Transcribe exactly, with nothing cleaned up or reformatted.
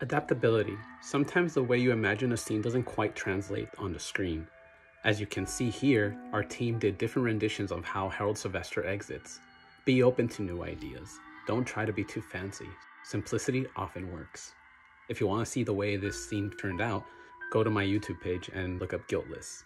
Adaptability. Sometimes the way you imagine a scene doesn't quite translate on the screen. As you can see here, our team did different renditions of how Harold Sylvester exits. Be open to new ideas. Don't try to be too fancy. Simplicity often works. If you want to see the way this scene turned out, go to my YouTube page and look up Guiltless.